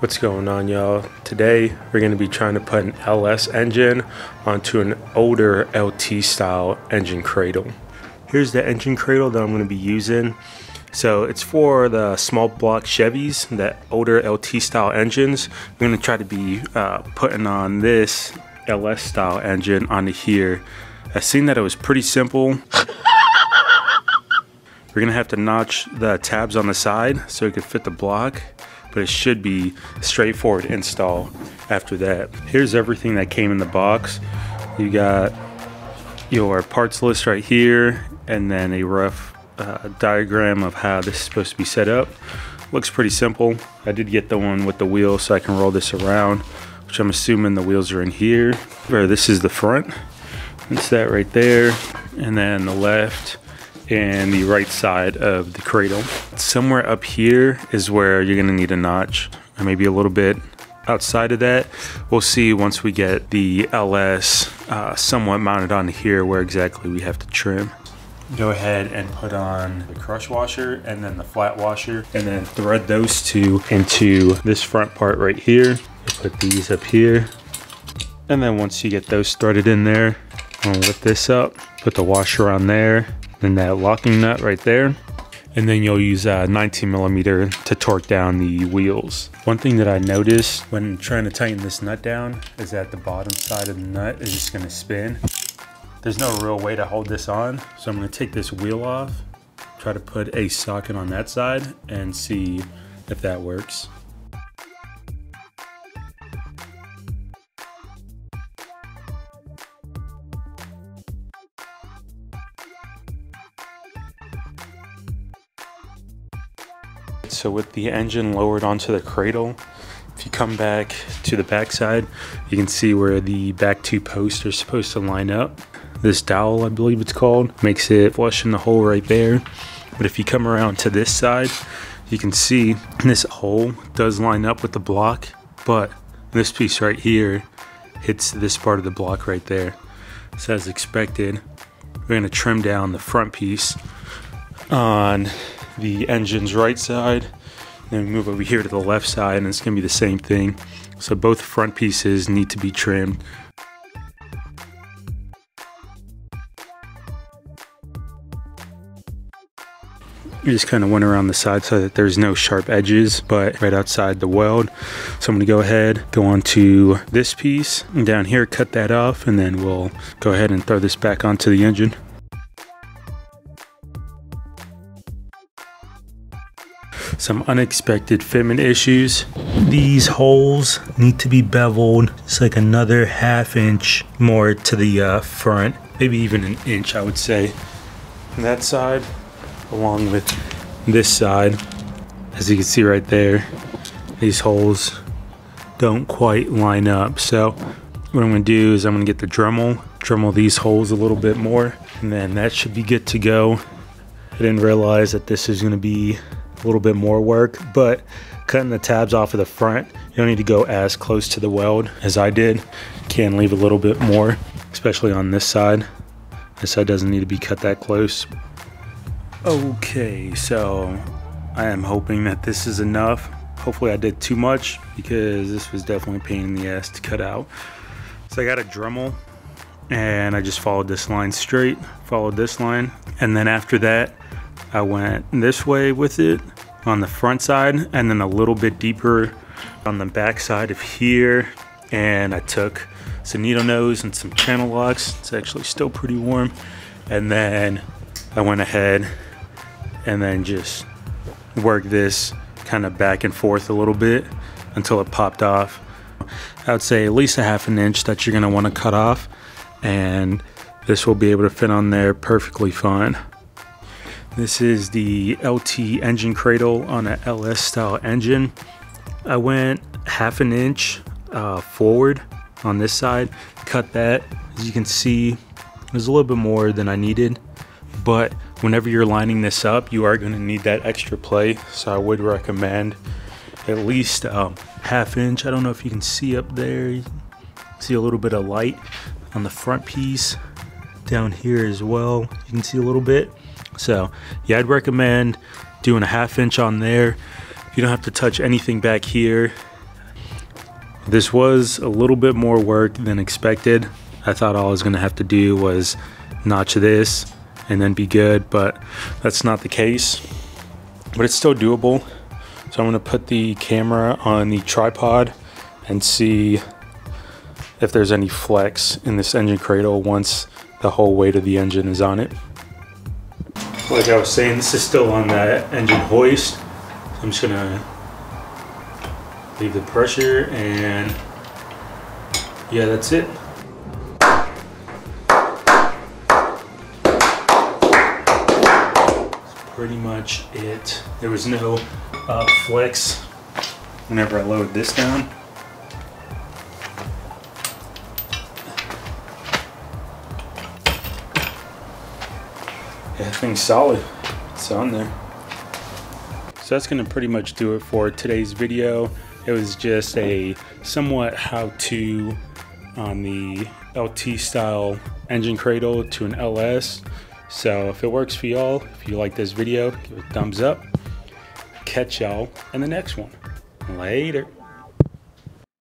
What's going on, y'all? Today we're going to be trying to put an LS engine onto an older LT style engine cradle. Here's the engine cradle that I'm going to be using. So it's for the small block Chevys, the older LT style engines. I'm going to try to be putting on this LS style engine onto here. I seen that it was pretty simple. We're going to have to notch the tabs on the side so it could fit the block. But it should be straightforward install after that. Here's everything that came in the box. You got your parts list right here, and then a rough diagram of how this is supposed to be set up. Looks pretty simple. I did get the one with the wheels so I can roll this around, which I'm assuming the wheels are in here. Or this is the front. That's that right there. And then the left and the right side of the cradle. Somewhere up here is where you're gonna need a notch, or maybe a little bit outside of that. We'll see once we get the LS somewhat mounted onto here where exactly we have to trim. Go ahead and put on the crush washer and then the flat washer, and then thread those two into this front part right here. Put these up here, and then once you get those threaded in there, I'm gonna lift this up, put the washer on there, then that locking nut right there, and then you'll use a 19 millimeter to torque down the wheels. One thing that I noticed when trying to tighten this nut down is that the bottom side of the nut is just gonna spin. There's no real way to hold this on, so I'm gonna take this wheel off, try to put a socket on that side and see if that works. So with the engine lowered onto the cradle, if you come back to the back side, you can see where the back two posts are supposed to line up. This dowel, I believe it's called, makes it flush in the hole right there. But if you come around to this side, you can see this hole does line up with the block, but this piece right here hits this part of the block right there. So as expected, we're going to trim down the front piece on the engine's right side, then we move over here to the left side, and it's gonna be the same thing. So both front pieces need to be trimmed. We just kind of went around the side so that there's no sharp edges, but right outside the weld. So I'm gonna go ahead, go onto this piece, and down here, cut that off, and then we'll go ahead and throw this back onto the engine. Some unexpected fitment issues. These holes need to be beveled. It's like another ½ inch more to the front, maybe even an inch, I would say. And that side, along with this side, as you can see right there, these holes don't quite line up. So what I'm gonna do is I'm gonna get the Dremel, Dremel these holes a little bit more, and then that should be good to go. I didn't realize that this is gonna be a little bit more work, but cutting the tabs off of the front, you don't need to go as close to the weld as I did. Can leave a little bit more, especially on this side. This side doesn't need to be cut that close. Okay, so I am hoping that this is enough. Hopefully I did too much, because this was definitely a pain in the ass to cut out. So I got a Dremel, and I just followed this line straight, followed this line, and then after that I went this way with it on the front side, and then a little bit deeper on the back side of here, and I took some needle nose and some channel locks. It's actually still pretty warm. And then I went ahead and then just worked this kind of back and forth a little bit until it popped off. I would say at least ½ inch that you're gonna wanna cut off, and this will be able to fit on there perfectly fine. This is the LT engine cradle on an LS style engine. I went ½ inch forward on this side, cut that. As you can see, it was a little bit more than I needed, but whenever you're lining this up, you are gonna need that extra play. So I would recommend at least ½ inch. I don't know if you can see up there, you can see a little bit of light on the front piece. Down here as well, you can see a little bit. So yeah, I'd recommend doing a ½ inch on there. You don't have to touch anything back here. This was a little bit more work than expected. I thought all I was gonna have to do was notch this and then be good, but that's not the case. But it's still doable. So I'm gonna put the camera on the tripod and see if there's any flex in this engine cradle once the whole weight of the engine is on it. Like I was saying, this is still on that engine hoist. I'm just gonna leave the pressure, and yeah, that's it. That's pretty much it. There was no flex whenever I lowered this down. Yeah, thing's solid. It's on there. So that's gonna pretty much do it for today's video. It was just a somewhat how-to on the LT style engine cradle to an LS. So if it works for y'all, if you like this video, give it a thumbs up. Catch y'all in the next one. Later.